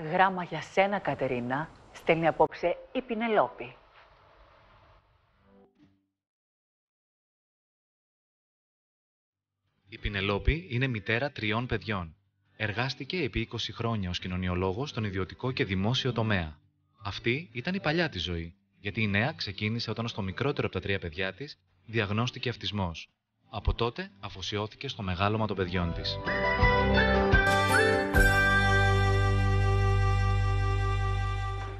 Γράμμα για σένα, Κατερίνα, στέλνει απόψε η Πηνελόπη. Η Πηνελόπη είναι μητέρα 3 παιδιών. Εργάστηκε επί 20 χρόνια ως κοινωνιολόγος στον ιδιωτικό και δημόσιο τομέα. Αυτή ήταν η παλιά της ζωή, γιατί η νέα ξεκίνησε όταν στο μικρότερο από τα 3 παιδιά της διαγνώστηκε αυτισμός. Από τότε αφοσιώθηκε στο μεγάλωμα των παιδιών της.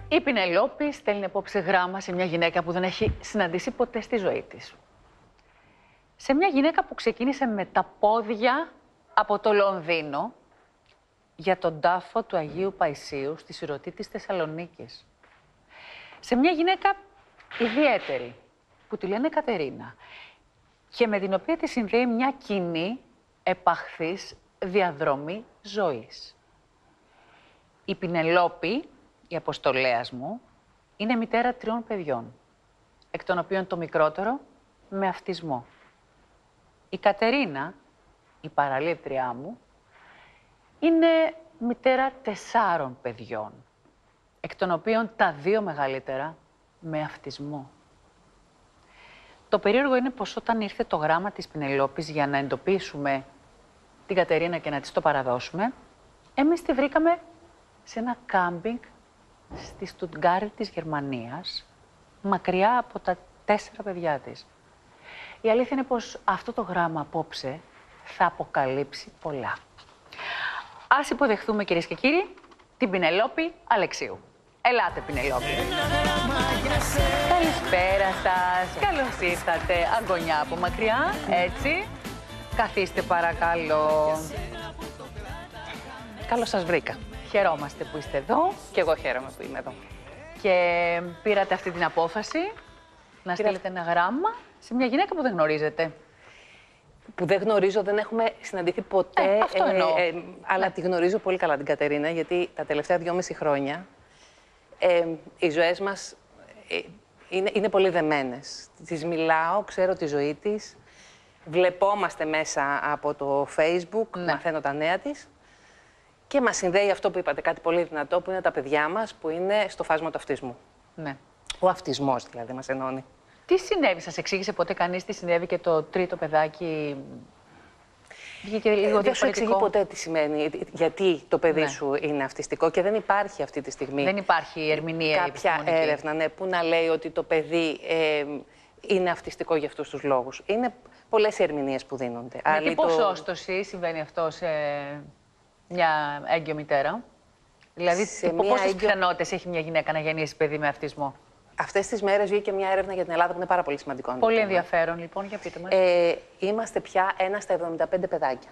Η Πηνελόπη στέλνει απόψε γράμμα σε μια γυναίκα που δεν έχει συναντήσει ποτέ στη ζωή της. Σε μια γυναίκα που ξεκίνησε με τα πόδια από το Λονδίνο για τον τάφο του Αγίου Παϊσίου στη Σουρωτή της Θεσσαλονίκης. Σε μια γυναίκα ιδιαίτερη που τη λένε Κατερίνα και με την οποία τη συνδέει μια κοινή επαχθής διαδρομή ζωής. Η Πηνελόπη, η αποστολέας μου, είναι μητέρα 3 παιδιών, εκ των οποίων το μικρότερο με αυτισμό. Η Κατερίνα, η παραλήπτριά μου, είναι μητέρα 4 παιδιών, εκ των οποίων τα 2 μεγαλύτερα με αυτισμό. Το περίεργο είναι πως όταν ήρθε το γράμμα της Πηνελόπης για να εντοπίσουμε την Κατερίνα και να της το παραδώσουμε, εμείς τη βρήκαμε σε ένα κάμπινγκ στη Στουτγκάρδη της Γερμανίας, μακριά από τα 4 παιδιά της. Η αλήθεια είναι πως αυτό το γράμμα απόψε θα αποκαλύψει πολλά. Ας υποδεχθούμε, κυρίες και κύριοι, την Πηνελόπη Αλεξίου. Ελάτε, Πηνελόπη. Καλησπέρα σας. Καλώς ήρθατε, αγωνιά από μακριά. Έτσι. Καθίστε, παρακαλώ. Καλώς σας βρήκα. Χαιρόμαστε που είστε εδώ. Και εγώ χαίρομαι που είμαι εδώ. Και πήρατε αυτή την απόφαση να στείλετε ένα γράμμα σε μια γυναίκα που δεν γνωρίζετε. Που δεν γνωρίζω, δεν έχουμε συναντηθεί ποτέ. Αυτό εννοώ. Αλλά τη γνωρίζω πολύ καλά την Κατερίνα, γιατί τα τελευταία 2,5 χρόνια οι ζωές μας είναι πολύ δεμένες. Της μιλάω, ξέρω τη ζωή της, βλεπόμαστε μέσα από το Facebook, μαθαίνω τα νέα της. Και μας συνδέει αυτό που είπατε, κάτι πολύ δυνατό, που είναι τα παιδιά μας, που είναι στο φάσμα του αυτισμού. Ναι. Ο αυτισμός δηλαδή μας ενώνει. Τι συνέβη, σας εξήγησε ποτέ κανείς τι συνέβη και το 3το παιδάκι βγήκε λίγο διαφορετικό? Δεν σου εξηγεί ποτέ τι σημαίνει, γιατί το παιδί σου είναι αυτιστικό και δεν υπάρχει αυτή τη στιγμή. Δεν υπάρχει ερμηνεία επιστημονική. Κάποια έρευνα που να λέει ότι το παιδί είναι αυτιστικό για αυτούς τους λόγους. Είναι πολλές οι ερμηνείες που δίνονται. Με τι ποσόστοση συμβαίνει αυτό σε μια έγκυο μητέρα? Δηλαδή, πόσες πιθανότητες έχει μια γυναίκα να γεννήσει παιδί με αυτισμό? Αυτές τις μέρες βγήκε μια έρευνα για την Ελλάδα που είναι πάρα πολύ σημαντικό. Πολύ ενδιαφέρον, λοιπόν, για πείτε μας. Είμαστε πια 1 στα 75 παιδάκια.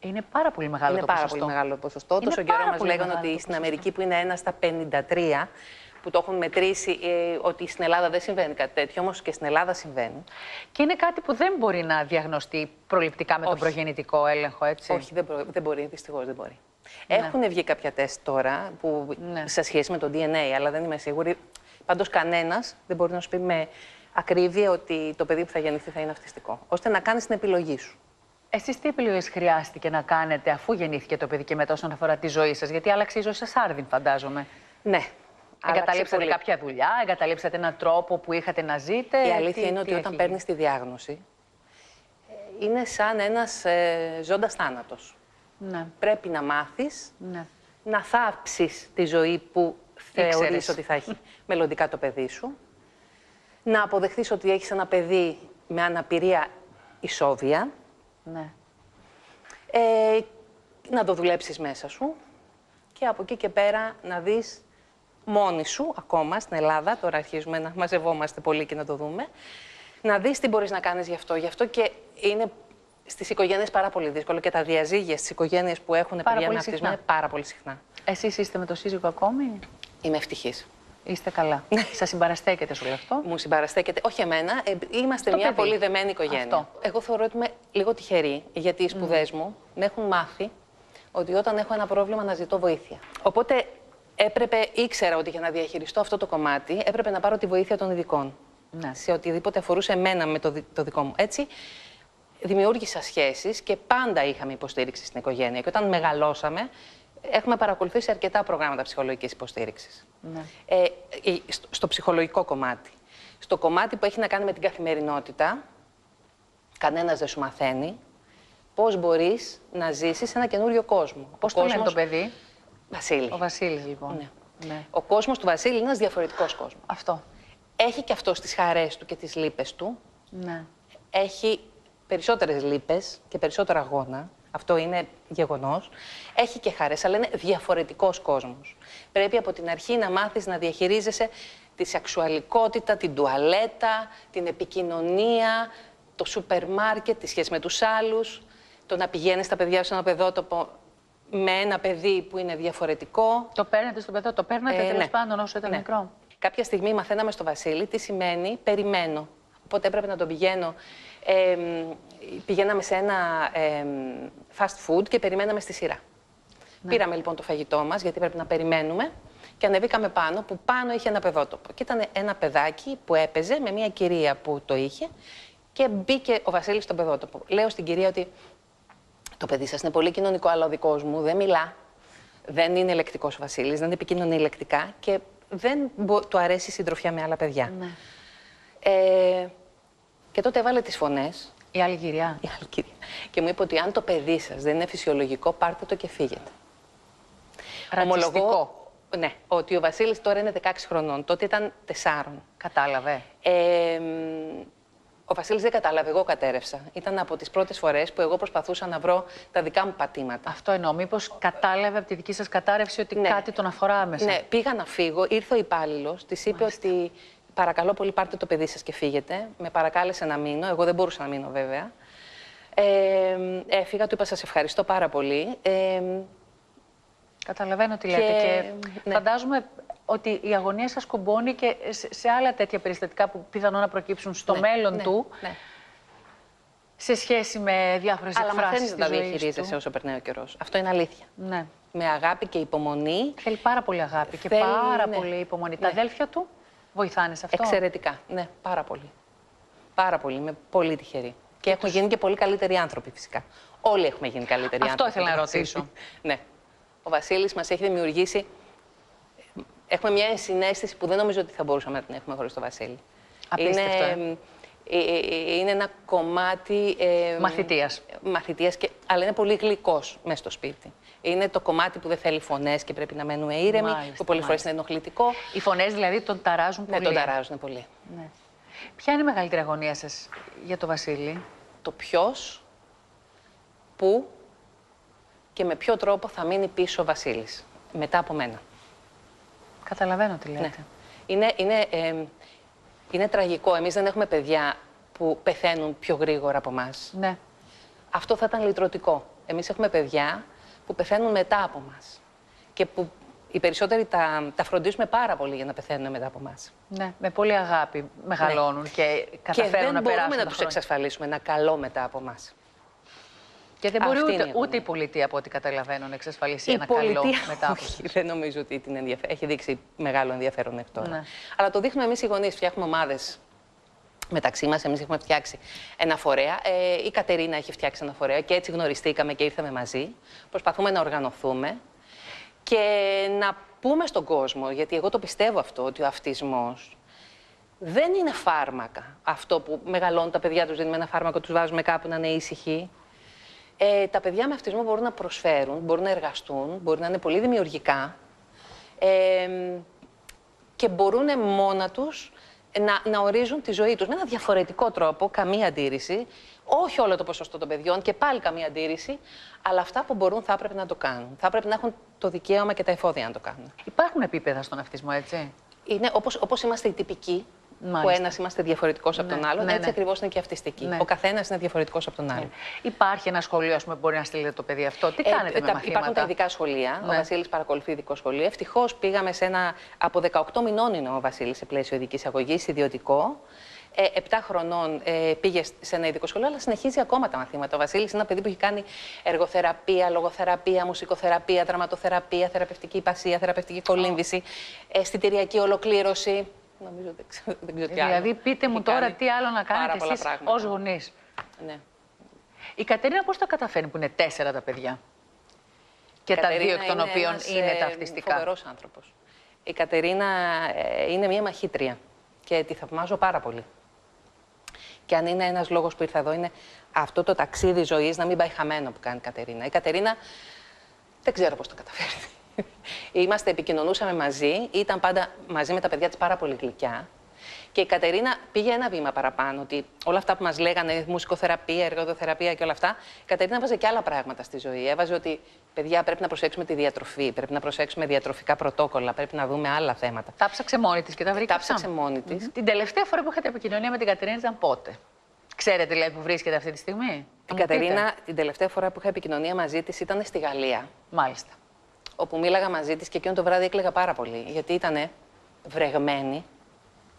Είναι πάρα πολύ μεγάλο το ποσοστό. Είναι πάρα πολύ μεγάλο το ποσοστό. Τόσο καιρό μας λέγανε ότι στην Αμερική, που είναι 1 στα 53, που το έχουν μετρήσει, ότι στην Ελλάδα δεν συμβαίνει κάτι τέτοιο, όμως και στην Ελλάδα συμβαίνει. Και είναι κάτι που δεν μπορεί να διαγνωστεί προληπτικά με τον προγεννητικό έλεγχο, έτσι. Όχι, δεν μπορεί, δυστυχώς δεν μπορεί. Έχουν βγει κάποια τεστ τώρα που σε σχέση με το DNA, αλλά δεν είμαι σίγουρη. Πάντως, κανένας δεν μπορεί να σου πει με ακρίβεια ότι το παιδί που θα γεννηθεί θα είναι αυτιστικό, ώστε να κάνεις την επιλογή σου. Εσείς τι επιλογές χρειάστηκε να κάνετε αφού γεννήθηκε το παιδί και μετά, όσον αφορά τη ζωή σας? Γιατί άλλαξε η ζωή σας άρδιν, φαντάζομαι. Ναι. Εγκαταλείψατε κάποια δουλειά, εγκαταλείψατε έναν τρόπο που είχατε να ζείτε? Η αλήθεια είναι ότι όταν παίρνεις τη διάγνωση, είναι σαν ένας ζώντας θάνατος. Ναι. Πρέπει να μάθεις να θάψεις τη ζωή που θεωρείς ότι θα έχει μελλοντικά το παιδί σου, να αποδεχθείς ότι έχεις ένα παιδί με αναπηρία ισόβια, να το δουλέψεις μέσα σου και από εκεί και πέρα να δεις μόνη σου, ακόμα στην Ελλάδα, τώρα αρχίζουμε να μαζευόμαστε πολύ και να το δούμε, να δεις τι μπορείς να κάνεις γι' αυτό. Γι' αυτό και είναι στις οικογένειες πάρα πολύ δύσκολο, και τα διαζύγια στις οικογένειες που έχουν παιδιά με αυτισμό είναι πάρα πολύ συχνά. Εσείς είστε με το σύζυγο ακόμη? Είμαι ευτυχής. Είστε καλά. Σας συμπαραστέκετε σε όλο αυτό? Μου συμπαραστέκετε. Όχι εμένα. Είμαστε μια πολύ δεμένη οικογένεια. Αυτό. Εγώ θεωρώ ότι είμαι λίγο τυχερή, γιατί οι σπουδές μου με έχουν μάθει ότι όταν έχω ένα πρόβλημα να ζητώ βοήθεια. Οπότε ήξερα ότι για να διαχειριστώ αυτό το κομμάτι έπρεπε να πάρω τη βοήθεια των ειδικών. Ναι. Σε οτιδήποτε αφορούσε εμένα με το δικό μου. Έτσι, δημιούργησα σχέσεις και πάντα είχαμε υποστήριξη στην οικογένεια. Και όταν μεγαλώσαμε, Έχουμε παρακολουθήσει αρκετά προγράμματα ψυχολογικής υποστήριξης. Ναι. Στο ψυχολογικό κομμάτι. Στο κομμάτι που έχει να κάνει με την καθημερινότητα, κανένας δεν σου μαθαίνει πώς μπορείς να ζήσεις σε ένα καινούριο κόσμο. Πώς το λένε το παιδί? Βασίλη. Ο Βασίλης, λοιπόν. Ναι. Ναι. Ο κόσμος του Βασίλη είναι ένας διαφορετικός κόσμος. Αυτό. Έχει και αυτός τις χαρές του και τις λύπες του. Ναι. Έχει περισσότερες λύπες και περισσότερα αγώνα. Αυτό είναι γεγονός. Έχει και χαρές, αλλά είναι διαφορετικός κόσμος. Πρέπει από την αρχή να μάθεις να διαχειρίζεσαι τη σεξουαλικότητα, την τουαλέτα, την επικοινωνία, το σούπερ μάρκετ, τη σχέση με τους άλλους, το να πηγαίνεις τα παιδιά σε ένα παιδότοπο με ένα παιδί που είναι διαφορετικό. Το παίρνετε στο παιδότοπο, το παίρνατε τέλος πάντων όσο ήταν μικρό. Κάποια στιγμή μαθαίναμε στο Βασίλη τι σημαίνει περιμένω. Οπότε έπρεπε να τον πηγαίνω. Πηγαίναμε σε ένα fast food και περιμέναμε στη σειρά. Ναι. Πήραμε λοιπόν το φαγητό μας, γιατί πρέπει να περιμένουμε, και ανεβήκαμε πάνω, που πάνω είχε ένα παιδότοπο. Και ήταν ένα παιδάκι που έπαιζε με μια κυρία που το είχε και μπήκε ο Βασίλης στον παιδότοπο. Λέω στην κυρία ότι το παιδί σας είναι πολύ κοινωνικό, αλλά ο δικός μου δεν μιλά. Δεν είναι λεκτικός ο Βασίλης, δεν επικοινωνεί λεκτικά και δεν του αρέσει η συντροφιά με άλλα παιδιά. Ναι. Και τότε έβαλε τις φωνές. Η άλλη κυρία. Και μου είπε ότι αν το παιδί σας δεν είναι φυσιολογικό, πάρτε το και φύγετε. Ρατσιστικό. Ομολογώ, ναι, ότι ο Βασίλης τώρα είναι 16 χρονών. Τότε ήταν 4. Κατάλαβε. Ο Βασίλης δεν κατάλαβε, εγώ κατέρευσα. Ήταν από τις πρώτες φορές που εγώ προσπαθούσα να βρω τα δικά μου πατήματα. Αυτό εννοώ. Μήπως κατάλαβε από τη δική σας κατάρρευση ότι ναι, κάτι τον αφορά άμεσα. Ναι, πήγα να φύγω, ήρθε ο υπάλληλος, της είπε ότι παρακαλώ πολύ, πάρτε το παιδί σας και φύγετε. Με παρακάλεσε να μείνω. Εγώ δεν μπορούσα να μείνω, βέβαια. Έφυγα, του είπα σας ευχαριστώ πάρα πολύ. Καταλαβαίνω τι λέτε. Και φαντάζομαι ότι η αγωνία σας κουμπώνει και σε άλλα τέτοια περιστατικά που πιθανόν να προκύψουν στο μέλλον του. Ναι. Σε σχέση με διάφορες εκφράσεις. Αλλά μαθαίνεις να τα διαχειρίζεσαι όσο περνάει ο καιρός. Αυτό είναι αλήθεια. Ναι. Με αγάπη και υπομονή. Θέλει πάρα πολύ αγάπη και πάρα πολύ υπομονή. Τα αδέλφια του. Βοηθάνε σε αυτό. Εξαιρετικά. Ναι, πάρα πολύ. Πάρα πολύ. Είμαι πολύ τυχερή. Και έχουν γίνει και πολύ καλύτεροι άνθρωποι, φυσικά. Όλοι έχουμε γίνει καλύτεροι άνθρωποι. Αυτό ήθελα να ρωτήσω. Ναι. Ο Βασίλης μας έχει δημιουργήσει. Έχουμε μια συναίσθηση που δεν νομίζω ότι θα μπορούσαμε να την έχουμε χωρίς τον Βασίλη. Απίστευτο. Είναι ένα κομμάτι. Μαθητείας. Αλλά είναι πολύ γλυκός μέσα στο σπίτι. Είναι το κομμάτι που δεν θέλει φωνές και πρέπει να μένουμε ήρεμοι, που πολλές φορές είναι ενοχλητικό. Οι φωνές δηλαδή τον ταράζουν πολύ. Ναι, τον ταράζουν πολύ. Ναι. Ποια είναι η μεγαλύτερη αγωνία σας για τον Βασίλη? Το ποιος, πού και με ποιο τρόπο θα μείνει πίσω ο Βασίλης μετά από μένα. Καταλαβαίνω τι λέτε. Ναι. Είναι τραγικό. Εμείς δεν έχουμε παιδιά που πεθαίνουν πιο γρήγορα από εμάς. Ναι. Αυτό θα ήταν λυτρωτικό. Εμείς έχουμε παιδιά που πεθαίνουν μετά από εμάς. Και που οι περισσότεροι τα φροντίζουμε πάρα πολύ για να πεθαίνουν μετά από εμάς. Ναι, με πολύ αγάπη μεγαλώνουν και καταφέρουν να περάσουν. Και δεν μπορούμε να τους εξασφαλίσουμε ένα καλό μετά από εμάς. Και δεν μπορεί ούτε η πολιτεία, από ό,τι καταλαβαίνω, να εξασφαλίσει ένα καλό μετά από εμάς. Δεν νομίζω ότι έχει δείξει μεγάλο ενδιαφέρον εκ τώρα. Ναι. Αλλά το δείχνουμε εμείς οι γονείς, φτιάχνουμε ομάδες. Μεταξύ μας, εμείς έχουμε φτιάξει ένα φορέα. Η Κατερίνα έχει φτιάξει ένα φορέα και έτσι γνωριστήκαμε και ήρθαμε μαζί. Προσπαθούμε να οργανωθούμε και να πούμε στον κόσμο, γιατί εγώ το πιστεύω αυτό, ότι ο αυτισμός δεν είναι φάρμακα. Αυτό που μεγαλώνουν τα παιδιά, τους δίνουμε ένα φάρμακο, τους βάζουμε κάπου να είναι ήσυχοι. Τα παιδιά με αυτισμό μπορούν να προσφέρουν, μπορούν να εργαστούν, μπορούν να είναι πολύ δημιουργικά και μπορούν μόνα τους να ορίζουν τη ζωή τους με ένα διαφορετικό τρόπο, καμία αντίρρηση, όχι όλο το ποσοστό των παιδιών και πάλι καμία αντίρρηση, αλλά αυτά που μπορούν θα έπρεπε να το κάνουν. Θα έπρεπε να έχουν το δικαίωμα και τα εφόδια να το κάνουν. Υπάρχουν επίπεδα στον αυτισμό, έτσι. Είναι όπως είμαστε οι τυπικοί, που ένας είμαστε διαφορετικός από τον άλλον, έτσι ακριβώς είναι και οι αυτιστικοί. Ο καθένας είναι διαφορετικός από τον άλλον. Υπάρχει ένα σχολείο που μπορεί να στείλετε το παιδί αυτό? Τι κάνετε με μαθήματα? Υπάρχουν τα ειδικά σχολεία. Ο Βασίλης παρακολουθεί ειδικό σχολείο. Ευτυχώς πήγαμε σε ένα. Από 18 μηνών είναι ο Βασίλης σε πλαίσιο ειδικής αγωγής, ιδιωτικό. 7 χρονών πήγε σε ένα ειδικό σχολείο, αλλά συνεχίζει ακόμα τα μαθήματα. Ο Βασίλης είναι ένα παιδί που έχει κάνει εργοθεραπεία, λογοθεραπεία, μουσικοθεραπεία, δραματοθεραπεία, θεραπευτική υπασία, θεραπευτική κολύμβηση, αισθητηριακή ολοκλήρωση. Νομίζω δεν ξέρω τι άλλο. Δηλαδή, πείτε μου τώρα τι άλλο να κάνετε εσείς ως γονείς. Ναι. Η Κατερίνα πώς τα καταφέρνει που είναι 4 τα παιδιά? Και τα δύο εκ των οποίων είναι ταυτιστικά. Είναι φοβερός άνθρωπος. Η Κατερίνα είναι μια μαχήτρια και τη θαυμάζω πάρα πολύ. Και αν είναι ένας λόγος που ήρθα εδώ, είναι αυτό το ταξίδι ζωής να μην πάει χαμένο που κάνει η Κατερίνα. Η Κατερίνα δεν ξέρω πώς το καταφέρνει. Είμαστε, επικοινωνούσαμε μαζί, ήταν πάντα μαζί με τα παιδιά της πάρα πολύ γλυκιά. Και η Κατερίνα πήγε ένα βήμα παραπάνω, ότι όλα αυτά που μας λέγανε, μουσικοθεραπεία, εργοδοθεραπεία και όλα αυτά, η Κατερίνα έβαζε και άλλα πράγματα στη ζωή. Έβαζε ότι, παιδιά, πρέπει να προσέξουμε τη διατροφή, πρέπει να προσέξουμε διατροφικά πρωτόκολλα, πρέπει να δούμε άλλα θέματα. Τα ψάξε μόνη της και τα βρήκε. Τα ψάξε μόνη της. Την τελευταία φορά που είχατε επικοινωνία με την Κατερίνα ήταν πότε? Ξέρετε, δηλαδή, που βρίσκεται αυτή τη στιγμή? Την Κατερίνα, την τελευταία φορά που είχα επικοινωνία μαζί της ήταν στη Γαλλία. Μάλιστα. Όπου μίλαγα μαζί της και εκείνο το βράδυ έκλαιγα πάρα πολύ, γιατί ήταν βρεγμένη.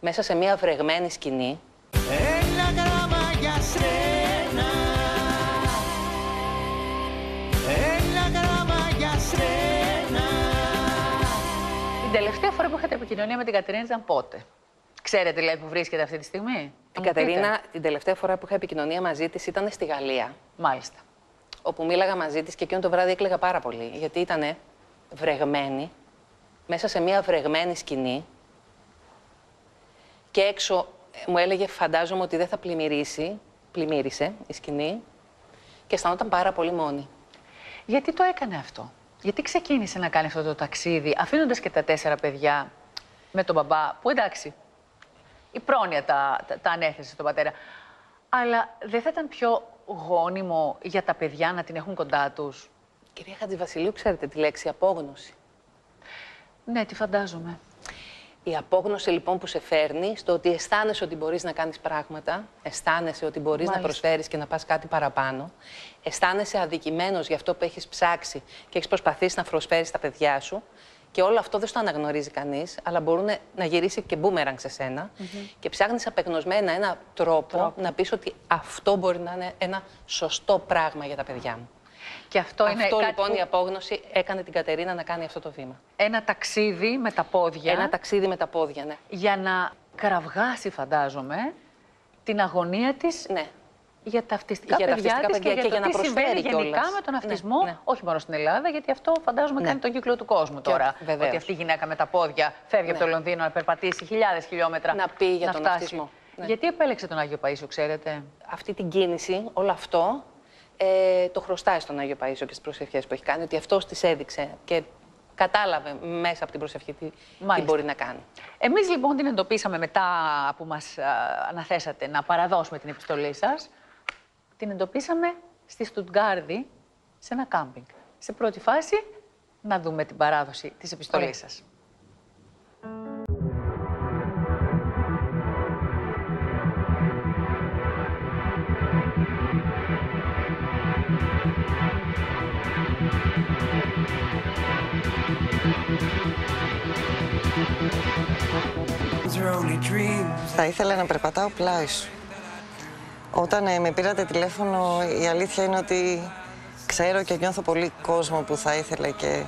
Μέσα σε μια βρεγμένη σκηνή. Έλα γράμμα για σένα. Έλα γράμμα για σένα. Την τελευταία φορά που είχατε επικοινωνία με την Κατερίνα ήταν πότε? Ξέρετε, δηλαδή, που βρίσκεται αυτή τη στιγμή? Την Κατερίνα, την τελευταία φορά που είχα επικοινωνία μαζί της ήταν στη Γαλλία. Μάλιστα. Όπου μίλαγα μαζί της και εκείνο το βράδυ έκλαιγα πάρα πολύ. Γιατί ήταν βρεγμένη. Μέσα σε μια βρεγμένη σκηνή. Και έξω μου έλεγε, φαντάζομαι ότι δεν θα πλημμυρίσει. Πλημμύρισε η σκηνή και αισθανόταν πάρα πολύ μόνη. Γιατί το έκανε αυτό? Γιατί ξεκίνησε να κάνει αυτό το ταξίδι, αφήνοντας και τα 4 παιδιά με τον μπαμπά, που εντάξει, η πρόνοια τα ανέθεσε στον πατέρα. Αλλά δεν θα ήταν πιο γόνιμο για τα παιδιά να την έχουν κοντά τους? Κυρία Χατζηβασιλείου, ξέρετε τη λέξη απόγνωση? Ναι, τη φαντάζομαι. Η απόγνωση λοιπόν που σε φέρνει στο ότι αισθάνεσαι ότι μπορείς να κάνεις πράγματα, αισθάνεσαι ότι μπορείς να προσφέρεις και να πας κάτι παραπάνω, αισθάνεσαι αδικημένος για αυτό που έχεις ψάξει και έχεις προσπαθήσει να προσφέρεις στα παιδιά σου, και όλο αυτό δεν στο αναγνωρίζει κανείς, αλλά μπορούν να γυρίσει και μπούμερανγκ σε σένα, και ψάχνεις απεγνωσμένα ένα τρόπο να πεις ότι αυτό μπορεί να είναι ένα σωστό πράγμα για τα παιδιά μου. Και αυτό είναι λοιπόν που... η απόγνωση έκανε την Κατερίνα να κάνει αυτό το βήμα. Ένα ταξίδι με τα πόδια. Ένα ταξίδι με τα πόδια, ναι. Για να κραυγάσει, φαντάζομαι, την αγωνία της, ναι, για τα αυτιστικά παιδιά και για το τι συμβαίνει γενικά με τον αυτισμό, ναι, ναι, όχι μόνο στην Ελλάδα, γιατί αυτό φαντάζομαι, ναι, κάνει τον κύκλο του κόσμου τώρα. Και, ότι αυτή η γυναίκα με τα πόδια φεύγει, ναι, από το Λονδίνο να περπατήσει χιλιάδες χιλιόμετρα να πει για τον αυτισμό. Ναι. Γιατί επέλεξε τον Άγιο Παΐσιο, ξέρετε? Αυτή την κίνηση, όλο αυτό. Το χρωστάει στον Άγιο Παΐσιο και στις προσευχές που έχει κάνει, ότι αυτός της έδειξε και κατάλαβε μέσα από την προσευχή τι μπορεί να κάνει. Εμείς λοιπόν την εντοπίσαμε μετά που μας αναθέσατε να παραδώσουμε την επιστολή σας. Την εντοπίσαμε στη Στουτγκάρδη, σε ένα κάμπινγκ. Σε πρώτη φάση να δούμε την παράδοση της επιστολής σας. Θα ήθελα να περπατάω πλάι σου. Όταν με πήρατε τηλέφωνο, η αλήθεια είναι ότι ξέρω και νιώθω πολύ κόσμο που θα ήθελε και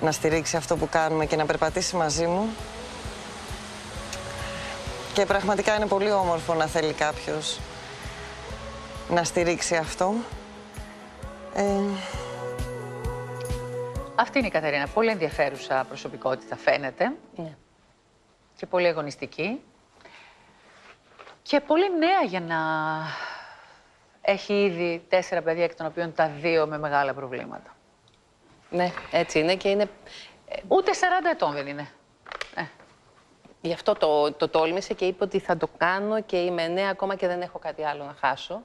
να στηρίξει αυτό που κάνουμε και να περπατήσει μαζί μου. Και πραγματικά είναι πολύ όμορφο να θέλει κάποιος να στηρίξει αυτό. Αυτή είναι η Κατερίνα. Πολύ ενδιαφέρουσα προσωπικότητα φαίνεται. Ναι. Και πολύ αγωνιστική. Και πολύ νέα για να έχει ήδη 4 παιδιά, εκ των οποίων τα 2 με μεγάλα προβλήματα. Ναι, έτσι είναι και είναι... Ούτε 40 ετών δεν είναι. Γι' αυτό το τόλμησε και είπε ότι θα το κάνω και είμαι νέα ακόμα και δεν έχω κάτι άλλο να χάσω.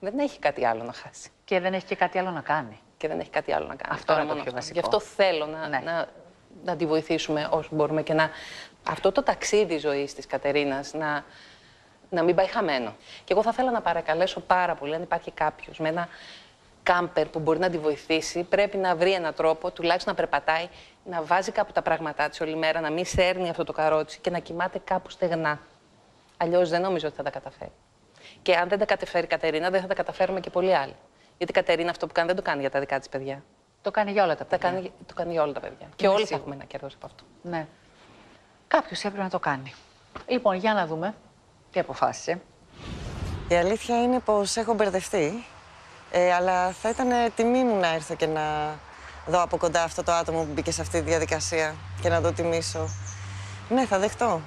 Δεν έχει κάτι άλλο να χάσει. Και δεν έχει και κάτι άλλο να κάνει. Και δεν έχει κάτι άλλο να κάνει. Αυτό είναι το πιο βασικό. Γι' αυτό θέλω να τη βοηθήσουμε όσο μπορούμε και να... Αυτό το ταξίδι ζωής της Κατερίνας να μην πάει χαμένο. Και εγώ θα ήθελα να παρακαλέσω πάρα πολύ, αν υπάρχει κάποιος με ένα κάμπερ που μπορεί να τη βοηθήσει, πρέπει να βρει έναν τρόπο, τουλάχιστον να περπατάει, να βάζει κάπου τα πράγματά της όλη μέρα, να μην σέρνει αυτό το καρότσι και να κοιμάται κάπου στεγνά. Αλλιώς δεν νομίζω ότι θα τα καταφέρει. Και αν δεν τα καταφέρει η Κατερίνα, δεν θα τα καταφέρουμε και πολλοί άλλοι. Γιατί η Κατερίνα αυτό που κάνει δεν το κάνει για τα δικά της παιδιά. Το κάνει για όλα τα παιδιά. Το κάνει για όλα τα παιδιά. Και όλοι θα έχουμε ένα κέρδος από αυτό. Ναι. Κάποιος έπρεπε να το κάνει. Λοιπόν, για να δούμε τι αποφάσισε. Η αλήθεια είναι πως έχω μπερδευτεί, αλλά θα ήταν τιμή μου να έρθω και να δω από κοντά αυτό το άτομο που μπήκε σε αυτή τη διαδικασία και να το τιμήσω. Ναι, θα δεχτώ.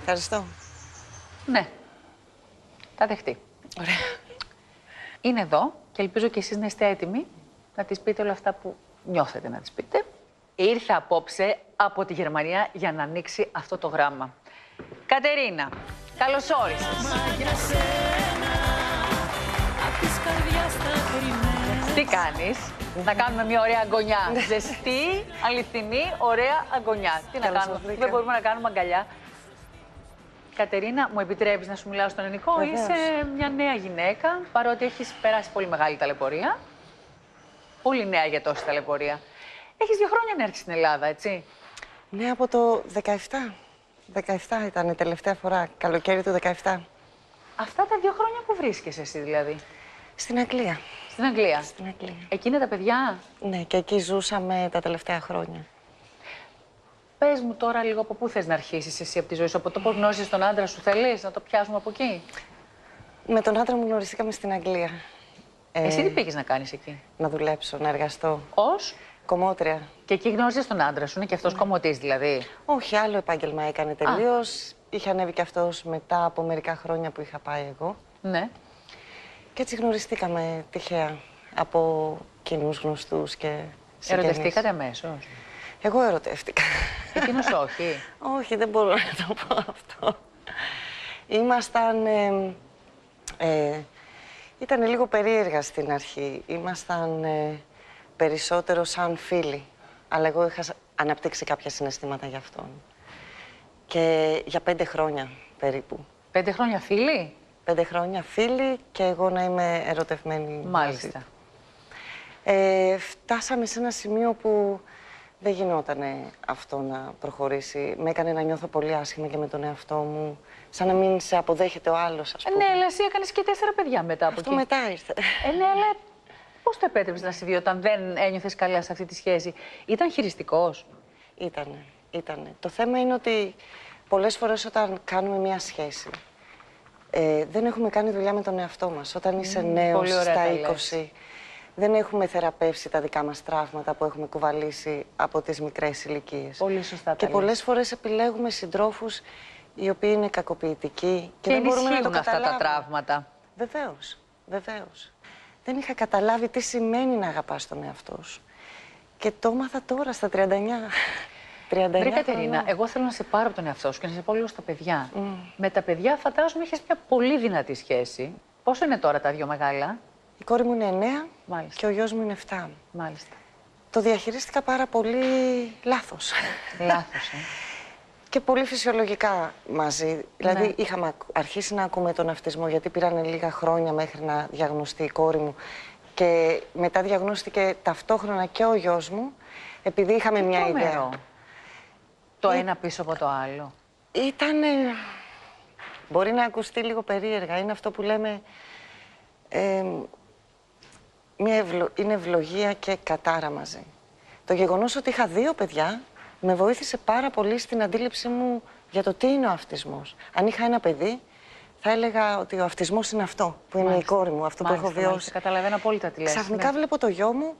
Ευχαριστώ. Ναι. Θα δεχτεί. Ωραία. Είναι εδώ και ελπίζω και εσείς να είστε έτοιμοι να της πείτε όλα αυτά που νιώθετε να της πείτε. Ήρθα απόψε από τη Γερμανία για να ανοίξει αυτό το γράμμα. Κατερίνα, καλώς όρισες. Τι κάνεις? Να κάνουμε μια ωραία αγκονιά. Ζεστή, αληθινή, ωραία αγκονιά. Τι να κάνουμε, δεν μπορούμε να κάνουμε αγκαλιά. Κατερίνα, μου επιτρέπεις να σου μιλάω στον ελληνικό? Βεβαίως. Είσαι μια νέα γυναίκα, παρότι έχεις περάσει πολύ μεγάλη ταλαιπωρία. Πολύ νέα για τόση ταλαιπωρία. Έχεις 2 χρόνια να έρθεις στην Ελλάδα, έτσι. Ναι, από το 17. 17 ήταν η τελευταία φορά, καλοκαίρι του 17. Αυτά τα 2 χρόνια που βρίσκεσαι εσύ, δηλαδή. Στην Αγγλία. Στην Αγγλία. Στην Αγγλία. Εκεί είναι τα παιδιά. Ναι, και εκεί ζούσαμε τα τελευταία χρόνια. Πες μου τώρα λίγο από πού θες να αρχίσεις εσύ από τη ζωή σου, από το πώς γνώρισες τον άντρα σου, θέλεις να το πιάσουμε από εκεί? Με τον άντρα μου γνωριστήκαμε στην Αγγλία. Εσύ τι πήγες να κάνεις εκεί? Να δουλέψω, να εργαστώ. Ως? Κομμότρια. Και εκεί γνώρισες τον άντρα σου, είναι και αυτός κομμωτής δηλαδή? Όχι, άλλο επάγγελμα έκανε τελείως. Είχε ανέβει και αυτός μετά από μερικά χρόνια που είχα πάει εγώ. Ναι. Και έτσι γνωριστήκαμε τυχαία από κοινούς γνωστούς και συγγενείς. Ερωτευτήκατε αμέσως? Εγώ ερωτεύτηκα. Εκείνος όχι? Όχι, δεν μπορώ να το πω αυτό. Ήμασταν... ήταν λίγο περίεργα στην αρχή. Ήμασταν περισσότερο σαν φίλοι. Αλλά εγώ είχα αναπτύξει κάποια συναισθήματα για αυτόν. Και για 5 χρόνια περίπου. 5 χρόνια φίλοι? 5 χρόνια φίλοι και εγώ να είμαι ερωτευμένη. Μάλιστα. Φτάσαμε σε ένα σημείο που... δεν γινόταν αυτό να προχωρήσει. Με έκανε να νιώθω πολύ άσχημα και με τον εαυτό μου. Σαν να μην σε αποδέχεται ο άλλος, ας πούμε. Ναι, αλλά εσύ έκανες και 4 παιδιά μετά από αυτό εκεί. Αυτό μετά ήρθε. Ναι, αλλά πώς το επέτρεψες να σε δει όταν δεν ένιωθες καλά σε αυτή τη σχέση? Ήταν χειριστικός? Ήτανε. Το θέμα είναι ότι πολλές φορές όταν κάνουμε μία σχέση, δεν έχουμε κάνει δουλειά με τον εαυτό μας. Όταν είσαι νέος, στα 20. Δεν έχουμε θεραπεύσει τα δικά μας τραύματα που έχουμε κουβαλήσει από τις μικρές ηλικίες. Πολύ σωστά. Και πολλές φορές επιλέγουμε συντρόφους οι οποίοι είναι κακοποιητικοί και δεν μπορούμε να το καταλάβουμε. Αυτά τα τραύματα. Βεβαίως, βεβαίως. Δεν είχα καταλάβει τι σημαίνει να αγαπάς τον εαυτό σου. Και το έμαθα τώρα στα 39. Βρε Κατερίνα, εγώ θέλω να σε πάρω από τον εαυτό σου και να σε πω λίγο στα παιδιά. Με τα παιδιά φαντάζομαι είχες μια πολύ δυνατή σχέση. Πόσο είναι τώρα τα 2 μεγάλα? Η κόρη μου είναι 9. Μάλιστα. Και ο γιος μου είναι 7. Μάλιστα. Το διαχειρίστηκα πάρα πολύ λάθος. Λάθος, και πολύ φυσιολογικά μαζί. Ναι. Δηλαδή είχαμε αρχίσει να ακούμε τον αυτισμό, γιατί πήραν λίγα χρόνια μέχρι να διαγνωστεί η κόρη μου. Και μετά διαγνώστηκε ταυτόχρονα και ο γιος μου, επειδή είχαμε μια ιδέα. Το ένα πίσω από το άλλο. Ήτανε... μπορεί να ακουστεί λίγο περίεργα. Είναι αυτό που λέμε... είναι ευλογία και κατάρα μαζί. Το γεγονός ότι είχα 2 παιδιά με βοήθησε πάρα πολύ στην αντίληψή μου για το τι είναι ο αυτισμός. Αν είχα 1 παιδί, θα έλεγα ότι ο αυτισμός είναι αυτό που είναι η κόρη μου, αυτό που έχω βιώσει. Καταλαβαίνω απόλυτα τι λες. Ξαφνικά βλέπω το γιο μου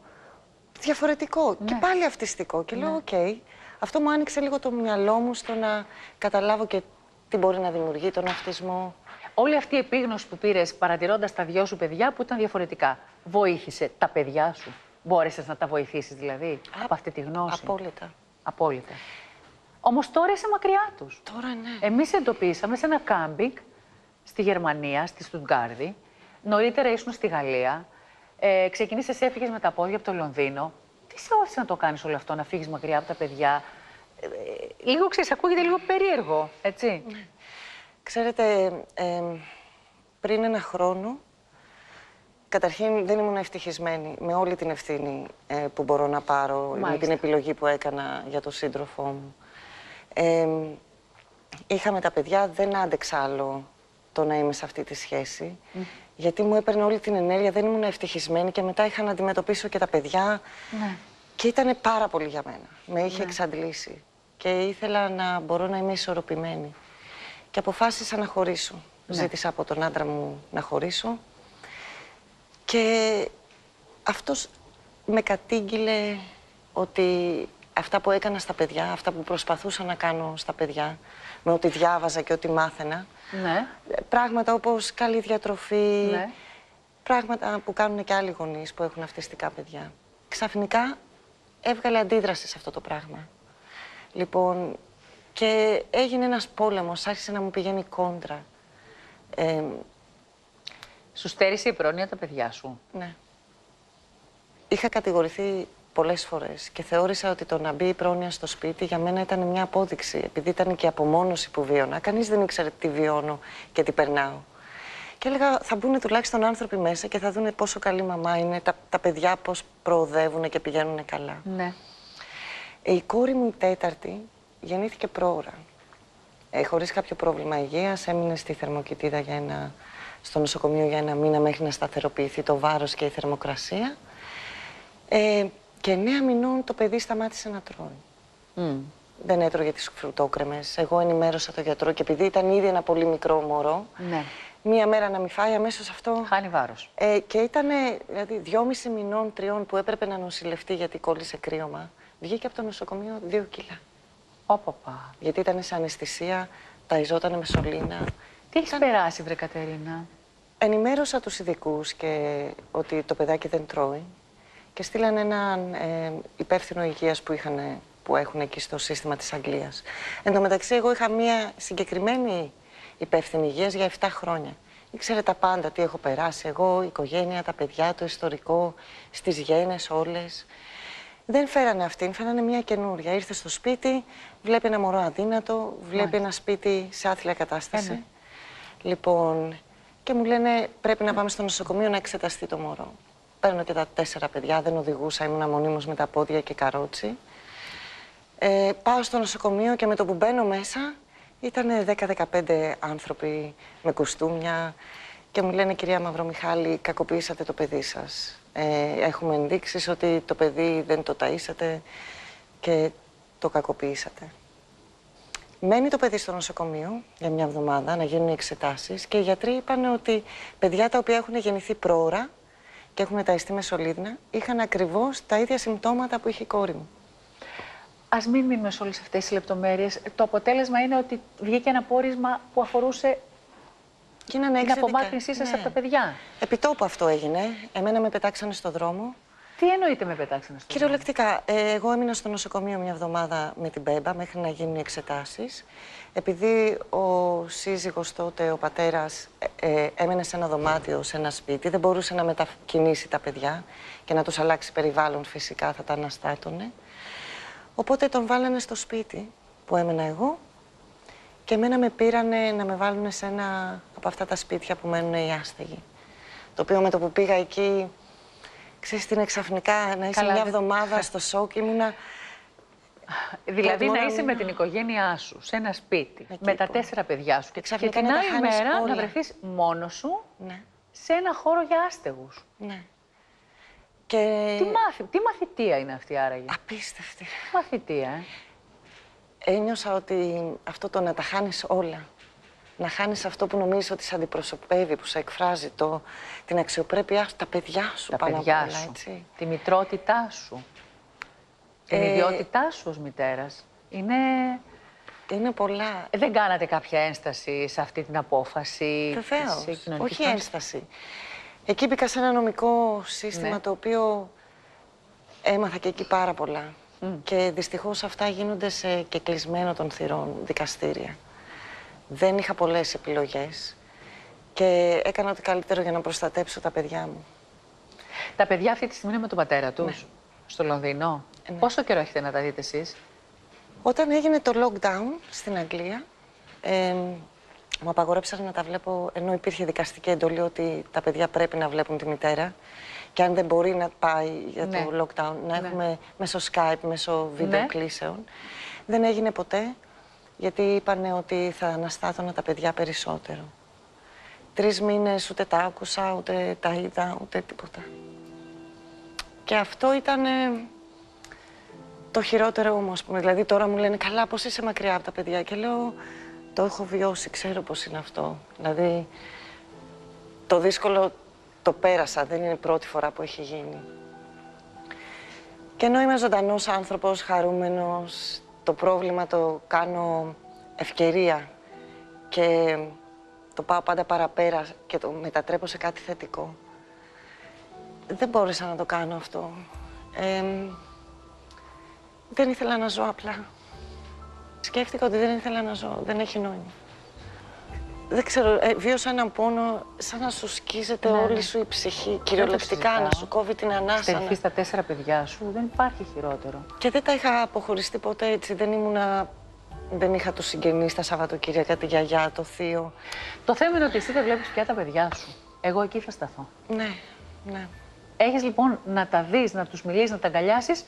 διαφορετικό και πάλι αυτιστικό. Και λέω, οκ, αυτό μου άνοιξε λίγο το μυαλό μου στο να καταλάβω και τι μπορεί να δημιουργεί τον αυτισμό. Όλη αυτή η επίγνωση που πήρες παρατηρώντας τα 2 σου παιδιά που ήταν διαφορετικά, βοήθησε τα παιδιά σου? Μπόρεσες να τα βοηθήσεις δηλαδή από αυτή τη γνώση? Απόλυτα. Απόλυτα. Όμως τώρα είσαι μακριά τους. Τώρα ναι. Εμείς εντοπίσαμε σε ένα κάμπινγκ στη Γερμανία, στη Στουτγκάρδη. Νωρίτερα ήσουν στη Γαλλία. Ξεκινήσες, έφυγες με τα πόδια από το Λονδίνο. Τι σε όφησε να το κάνεις όλο αυτό, να φύγεις μακριά από τα παιδιά? Λίγο ξέρεις, ακούγεται λίγο περίεργο, έτσι. Ναι. Ξέρετε, πριν 1 χρόνο, καταρχήν δεν ήμουν ευτυχισμένη με όλη την ευθύνη που μπορώ να πάρω, με την επιλογή που έκανα για τον σύντροφό μου. Είχαμε τα παιδιά, δεν άντεξα άλλο το να είμαι σε αυτή τη σχέση, γιατί μου έπαιρνε όλη την ενέργεια, δεν ήμουν ευτυχισμένη και μετά είχα να αντιμετωπίσω και τα παιδιά και ήταν πάρα πολύ για μένα. Με είχε εξαντλήσει και ήθελα να μπορώ να είμαι ισορροπημένη. Και αποφάσισα να χωρίσω. Ζήτησα από τον άντρα μου να χωρίσω. Και αυτός με κατήγγειλε ότι αυτά που έκανα στα παιδιά, αυτά που προσπαθούσα να κάνω στα παιδιά, με ό,τι διάβαζα και ό,τι μάθαινα, ναι. Πράγματα όπως καλή διατροφή, ναι. Πράγματα που κάνουν και άλλοι γονείς που έχουν αυτιστικά παιδιά. Ξαφνικά έβγαλε αντίδραση σε αυτό το πράγμα. Λοιπόν, και έγινε ένας πόλεμος, άρχισε να μου πηγαίνει κόντρα. Σου στέρισε η πρόνοια τα παιδιά σου. Ναι. Είχα κατηγορηθεί πολλές φορές και θεώρησα ότι το να μπει η πρόνοια στο σπίτι για μένα ήταν μια απόδειξη, επειδή ήταν και η απομόνωση που βίωνα. Κανείς δεν ήξερε τι βιώνω και τι περνάω. Και έλεγα, θα μπουν τουλάχιστον άνθρωποι μέσα και θα δουν πόσο καλή μαμά είναι, τα παιδιά πώς προοδεύουν και πηγαίνουν καλά. Ναι. Η κόρη μου η τέταρτη γεννήθηκε πρόωρα. Χωρίς κάποιο πρόβλημα υγείας, έμεινε στη θερμοκοιτίδα στο νοσοκομείο για ένα μήνα μέχρι να σταθεροποιηθεί το βάρος και η θερμοκρασία. Και 9 μηνών το παιδί σταμάτησε να τρώει. Δεν έτρωγε τις φρουτόκρεμες. Εγώ ενημέρωσα τον γιατρό και επειδή ήταν ήδη ένα πολύ μικρό μωρό, ναι. Μία μέρα να μην φάει, αμέσως αυτό. Χάνει βάρος. Και ήταν δηλαδή 2,5 μηνών, 3 που έπρεπε να νοσηλευτεί γιατί κόλλησε κρύωμα. Βγήκε από το νοσοκομείο 2 κιλά. Όπαπα. Γιατί ήταν σε αναισθησία, ταϊζότανε με σωλήνα. Τι έχεις περάσει, βρε Κατερίνα? Ενημέρωσα τους ειδικούς και ότι το παιδάκι δεν τρώει. Και στείλαν έναν υπεύθυνο υγείας που έχουν εκεί στο σύστημα της Αγγλίας. Εν τω μεταξύ, εγώ είχα μία συγκεκριμένη υπεύθυνη υγείας για 7 χρόνια. Ήξερε τα πάντα, τι έχω περάσει εγώ, η οικογένεια, τα παιδιά, το ιστορικό, στις γένες όλες. Δεν φέρανε αυτήν, φέρανε μια καινούρια. Ήρθε στο σπίτι, βλέπει ένα μωρό αδύνατο, βλέπει ένα σπίτι σε άθλια κατάσταση. Λοιπόν, και μου λένε πρέπει να πάμε στο νοσοκομείο να εξεταστεί το μωρό. Παίρνω και τα 4 παιδιά, δεν οδηγούσα, ήμουν μονίμως με τα πόδια και καρότσι. Πάω στο νοσοκομείο και με το που μπαίνω μέσα, ήταν 10-15 άνθρωποι με κουστούμια και μου λένε «Κυρία Μαυρομιχάλη, κακοποιήσατε το παιδί σας. Έχουμε ενδείξεις ότι το παιδί δεν το ταΐσατε και το κακοποιήσατε». Μένει το παιδί στο νοσοκομείο για μια εβδομάδα να γίνουν οι εξετάσεις και οι γιατροί είπαν ότι παιδιά τα οποία έχουν γεννηθεί πρόωρα και έχουν ταΐστεί με σωλήνα είχαν ακριβώς τα ίδια συμπτώματα που είχε η κόρη μου. Ας μην μείνουμε σε όλες αυτές τις λεπτομέρειες. Το αποτέλεσμα είναι ότι βγήκε ένα πόρισμα που αφορούσε την απομάκρυνσή σας από τα παιδιά. Επιτόπου αυτό έγινε. Εμένα με πετάξανε στο δρόμο. Τι εννοείται με πετάξανε στο δρόμο? Κυριολεκτικά. Εγώ έμεινα στο νοσοκομείο μια εβδομάδα με την Μπέμπα μέχρι να γίνουν οι εξετάσεις. Επειδή ο σύζυγος τότε, ο πατέρας, έμενε σε ένα δωμάτιο, σε ένα σπίτι, δεν μπορούσε να μετακινήσει τα παιδιά και να τους αλλάξει περιβάλλον, φυσικά θα τα αναστάτωνε. Οπότε τον βάλανε στο σπίτι που έμενα εγώ και εμένα με πήρανε να με βάλουν σε ένα από αυτά τα σπίτια που μένουν οι άστεγοι. Το οποίο με το που πήγα εκεί, ξέρεις τι είναι ξαφνικά, να είσαι μια εβδομάδα στο σοκ, ήμουνα... Δηλαδή να είσαι με την οικογένειά σου, σε ένα σπίτι, με τα 4 παιδιά σου και ξαφνικά την άλλη μέρα να βρεθείς μόνος σου σε ένα χώρο για άστεγους. Ναι. Και... Τι μαθητεία είναι αυτή άραγε? Απίστευτη. Μαθητεία, Ένιωσα ότι αυτό το να τα χάνεις όλα, να χάνεις αυτό που νομίζεις ότι σε αντιπροσωπεύει, που σε εκφράζει, την αξιοπρέπειά σου, τα παιδιά σου πάνω απ' όλα, έτσι. Τη μητρότητά σου, την ιδιότητά σου ως μητέρας. Είναι πολλά. Δεν κάνατε κάποια ένσταση σε αυτή την απόφαση? Βεβαίως, όχι ένσταση. Εκεί μπήκα σε ένα νομικό σύστημα, το οποίο έμαθα και εκεί πάρα πολλά. Και δυστυχώς αυτά γίνονται σε κεκλεισμένο των θυρών δικαστήρια. Δεν είχα πολλές επιλογές και έκανα ό,τι καλύτερο για να προστατέψω τα παιδιά μου. Τα παιδιά αυτή τη στιγμή είναι με τον πατέρα τους, στο Λονδίνο. Πόσο καιρό έχετε να τα δείτε εσείς? Όταν έγινε το lockdown στην Αγγλία, μου απαγορέψαν να τα βλέπω, ενώ υπήρχε δικαστική εντολή ότι τα παιδιά πρέπει να βλέπουν τη μητέρα και αν δεν μπορεί να πάει για το lockdown, να έχουμε μέσω Skype, μέσω βίντεο κλήσεων. Δεν έγινε ποτέ, γιατί είπανε ότι θα αναστάτωνα τα παιδιά περισσότερο. 3 μήνες ούτε τα άκουσα, ούτε τα είδα, ούτε τίποτα. Και αυτό ήταν το χειρότερο όμως. Δηλαδή τώρα μου λένε, καλά πώς είσαι μακριά από τα παιδιά και λέω... Το έχω βιώσει, ξέρω πώς είναι αυτό. Δηλαδή, το δύσκολο το πέρασα, δεν είναι η πρώτη φορά που έχει γίνει. Και ενώ είμαι ζωντανός άνθρωπος, χαρούμενος, το πρόβλημα το κάνω ευκαιρία και το πάω πάντα παραπέρα και το μετατρέπω σε κάτι θετικό. Δεν μπόρεσα να το κάνω αυτό. Δεν ήθελα να ζω απλά. Σκέφτηκα ότι δεν ήθελα να ζω, δεν έχει νόημα. Δεν ξέρω, βίωσα έναν πόνο σαν να σου σκίζεται όλη σου η ψυχή, κυριολεκτικά, να σου κόβει την ανάσα. Στερηθείς τα 4 παιδιά σου, δεν υπάρχει χειρότερο. Και δεν τα είχα αποχωριστεί ποτέ έτσι, δεν είχα τους συγγενείς τα Σαββατοκύριακα, τη γιαγιά, το θείο. Το θέμα είναι ότι εσύ δεν βλέπεις πια τα παιδιά σου. Εγώ εκεί θα σταθώ. Ναι, ναι. Έχεις λοιπόν να τα δεις, να τους μιλήσεις, να τα αγκαλιάσεις.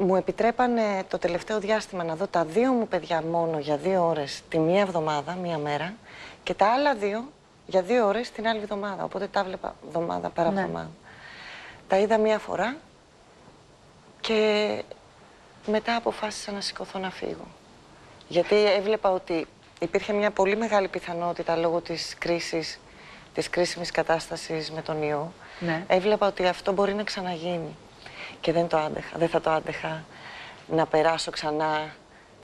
Μου επιτρέπανε το τελευταίο διάστημα να δω τα 2 μου παιδιά μόνο για 2 ώρες τη μία εβδομάδα, μία μέρα, και τα άλλα 2 για 2 ώρες την άλλη εβδομάδα. Οπότε τα βλέπα εβδομάδα πέρα εβδομάδα. Ναι. Τα είδα μία φορά και μετά αποφάσισα να σηκωθώ να φύγω. Γιατί έβλεπα ότι υπήρχε μια πολύ μεγάλη πιθανότητα λόγω της κρίσης, της κρίσιμης κατάστασης με τον ιό. Ναι. Έβλεπα ότι αυτό μπορεί να ξαναγίνει. Και δεν το άντεχα, δεν θα το άντεχα να περάσω ξανά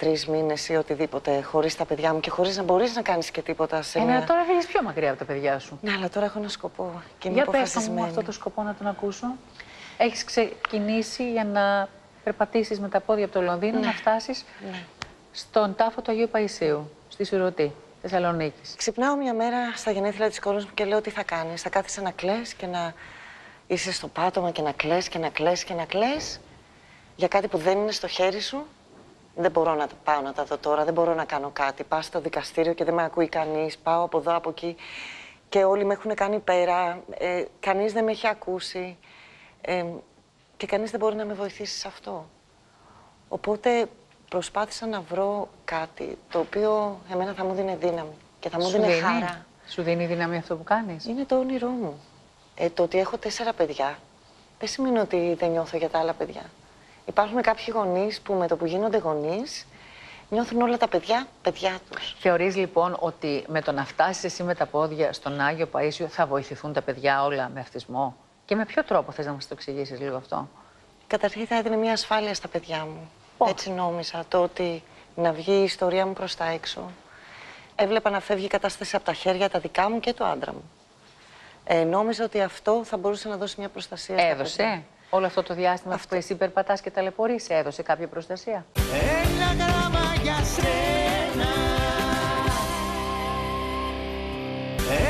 3 μήνες ή οτιδήποτε χωρίς τα παιδιά μου και χωρίς να μπορείς να κάνεις και τίποτα σε μένα. Τώρα φύγεις πιο μακριά από τα παιδιά σου. Ναι, αλλά τώρα έχω ένα σκοπό και είμαι αποφασισμένη. Για πες μου αυτό το σκοπό να τον ακούσω. Έχεις ξεκινήσει για να περπατήσεις με τα πόδια από το Λονδίνο, ναι, να φτάσεις, ναι, στον τάφο του Αγίου Παϊσίου, στη Σουρωτή, Θεσσαλονίκης. Ξυπνάω μια μέρα στα γενέθλια της κόρης μου και λέω τι θα κάνεις. Θα κάθεσαι να κλαις και να. Είσαι στο πάτωμα και να κλαις και να κλαις και να κλαις για κάτι που δεν είναι στο χέρι σου. Δεν μπορώ να πάω να τα δω τώρα, δεν μπορώ να κάνω κάτι. Πάω στο δικαστήριο και δεν με ακούει κανείς. Πάω από εδώ, από εκεί και όλοι με έχουν κάνει πέρα. Κανείς δεν με έχει ακούσει και κανείς δεν μπορεί να με βοηθήσει σε αυτό. Οπότε προσπάθησα να βρω κάτι το οποίο εμένα θα μου δίνει δύναμη και θα μου δίνει χαρά. Σου δίνει δύναμη αυτό που κάνεις. Είναι το όνειρό μου. Το ότι έχω 4 παιδιά δεν σημαίνει ότι δεν νιώθω για τα άλλα παιδιά. Υπάρχουν κάποιοι γονείς που με το που γίνονται γονείς νιώθουν όλα τα παιδιά παιδιά τους. Θεωρείς λοιπόν ότι με το να φτάσεις εσύ με τα πόδια στον Άγιο Παΐσιο θα βοηθηθούν τα παιδιά όλα με αυτισμό? Και με ποιο τρόπο, θες να μας το εξηγήσεις λίγο αυτό? Καταρχήν θα έδινε μια ασφάλεια στα παιδιά μου. Oh. Έτσι νόμιζα, το ότι να βγει η ιστορία μου προς τα έξω. Έβλεπα να φεύγει η κατάσταση από τα χέρια τα δικά μου και του άντρα μου. Νόμιζα ότι αυτό θα μπορούσε να δώσει μια προστασία. Έδωσε. Όλο αυτό το διάστημα που εσύ περπατάς και ταλαιπωρείς, έδωσε κάποια προστασία? Ένα γράμμα για σένα.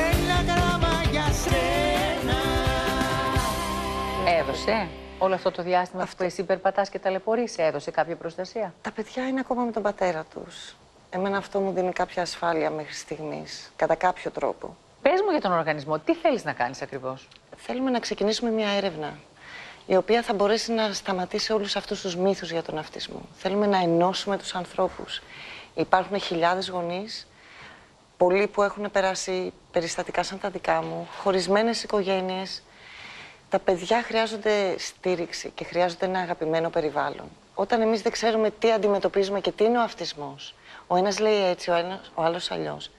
Ένα γράμμα για σένα. Έδωσε. Όλο αυτό το διάστημα που εσύ περπατάς και ταλαιπωρείς, έδωσε κάποια προστασία? Τα παιδιά είναι ακόμα με τον πατέρα τους. Εμένα αυτό μου δίνει κάποια ασφάλεια μέχρι στιγμής, κατά κάποιο τρόπο. Πες μου για τον οργανισμό, τι θέλεις να κάνεις ακριβώς? Θέλουμε να ξεκινήσουμε μια έρευνα η οποία θα μπορέσει να σταματήσει όλους αυτούς τους μύθους για τον αυτισμό. Θέλουμε να ενώσουμε τους ανθρώπους. Υπάρχουν χιλιάδες γονείς, πολλοί που έχουν περάσει περιστατικά σαν τα δικά μου, χωρισμένες οικογένειες. Τα παιδιά χρειάζονται στήριξη και χρειάζονται ένα αγαπημένο περιβάλλον. Όταν εμείς δεν ξέρουμε τι αντιμετωπίζουμε και τι είναι ο αυτισμός, ο ένας λέει έτσι, ο άλλος αλλιώς.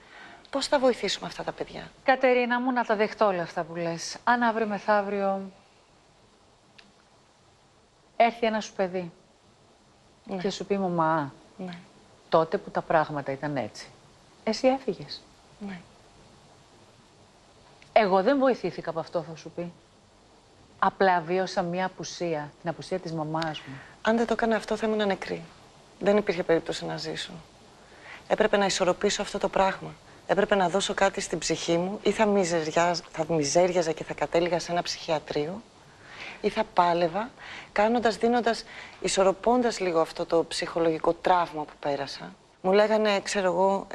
Πώς θα βοηθήσουμε αυτά τα παιδιά? Κατερίνα μου, να τα δεχτώ όλα αυτά που λες. Αν αύριο μεθαύριο έρθει ένα σου παιδί, ναι, και σου πει μαμά, ναι, τότε που τα πράγματα ήταν έτσι, εσύ έφυγες. Ναι. Εγώ δεν βοηθήθηκα από αυτό, θα σου πει. Απλά βίωσα μια απουσία, την απουσία της μαμάς μου. Αν δεν το έκανα αυτό θα ήμουν νεκρή. Δεν υπήρχε περίπτωση να ζήσω. Έπρεπε να ισορροπήσω αυτό το πράγμα. Έπρεπε να δώσω κάτι στην ψυχή μου, ή θα μιζέριαζα και θα κατέληγα σε ένα ψυχιατρίο, ή θα πάλευα, κάνοντας, δίνοντας, ισορροπώντας λίγο αυτό το ψυχολογικό τραύμα που πέρασα. Μου λέγανε, ξέρω εγώ,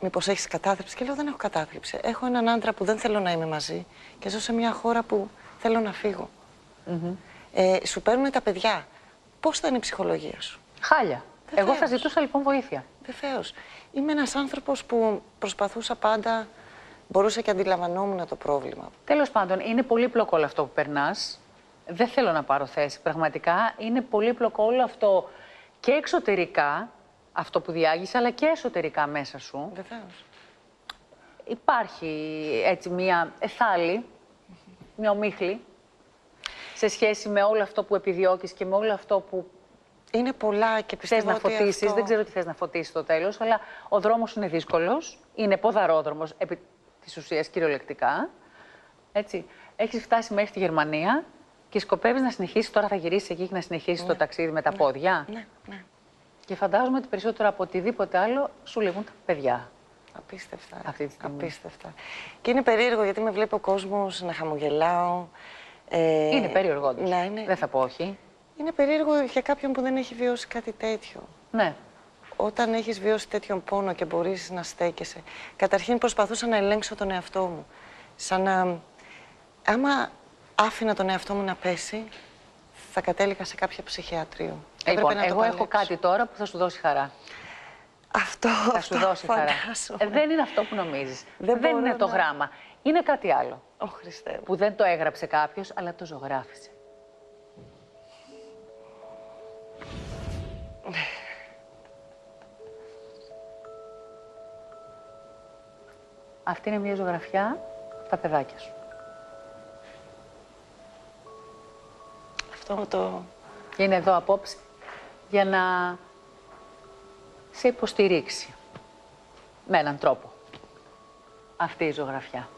μήπως έχεις κατάθλιψη? Και λέω, δεν έχω κατάθλιψη. Έχω έναν άντρα που δεν θέλω να είμαι μαζί και ζω σε μια χώρα που θέλω να φύγω. Mm-hmm. Σου παίρνουν τα παιδιά. Πώς θα είναι η ψυχολογία σου? Χάλια. Βεβαίως. Εγώ θα ζητούσα λοιπόν βοήθεια. Βεβαίως. Είμαι ένας άνθρωπος που προσπαθούσα πάντα, μπορούσα και αντιλαμβανόμουν το πρόβλημα. Τέλος πάντων, είναι πολύπλοκο όλο αυτό που περνάς. Δεν θέλω να πάρω θέση. Πραγματικά είναι πολύπλοκο όλο αυτό και εξωτερικά, αυτό που διάγεις, αλλά και εσωτερικά μέσα σου. Βεβαίως. Υπάρχει έτσι μία εθάλη, μία ομίχλη σε σχέση με όλο αυτό που επιδιώκεις και με όλο αυτό που είναι πολλά και θες να φωτίσεις. Αυτό... Δεν ξέρω τι θες να φωτίσεις στο τέλος, αλλά ο δρόμος είναι δύσκολος, είναι ποδαρόδρομος επί της ουσίας κυριολεκτικά. Έτσι. Έχεις φτάσει μέχρι τη Γερμανία και σκοπεύεις να συνεχίσεις, τώρα θα γυρίσεις εκεί και να συνεχίσεις το ταξίδι με τα πόδια. Ναι, ναι. Και φαντάζομαι ότι περισσότερο από οτιδήποτε άλλο σου λείπουν τα παιδιά. Απίστευτα. Αυτή τη στιγμή. Απίστευτα. Και είναι περίεργο γιατί με βλέπει ο κόσμος να χαμογελάω. Είναι περίεργο όντως. Ναι, είναι... Δεν θα πω όχι. Είναι περίεργο για κάποιον που δεν έχει βιώσει κάτι τέτοιο. Ναι. Όταν έχεις βιώσει τέτοιον πόνο και μπορείς να στέκεσαι. Καταρχήν προσπαθούσα να ελέγξω τον εαυτό μου. Σαν να... Άμα άφηνα τον εαυτό μου να πέσει, θα κατέληγα σε κάποια ψυχιατρίο. Λοιπόν, εγώ έχω κάτι τώρα που θα σου δώσει χαρά. Αυτό, θα σου δώσει χαρά. Δεν είναι αυτό που νομίζεις. Δεν είναι το γράμμα. Είναι κάτι άλλο. Ω, Χριστέ μου. Που δεν το έγραψε κάποιος, αλλά το ζωγράφησε. Αυτή είναι μια ζωγραφιά από τα παιδάκια σου. Αυτό το... Είναι εδώ απόψε για να σε υποστηρίξει με έναν τρόπο αυτή η ζωγραφιά.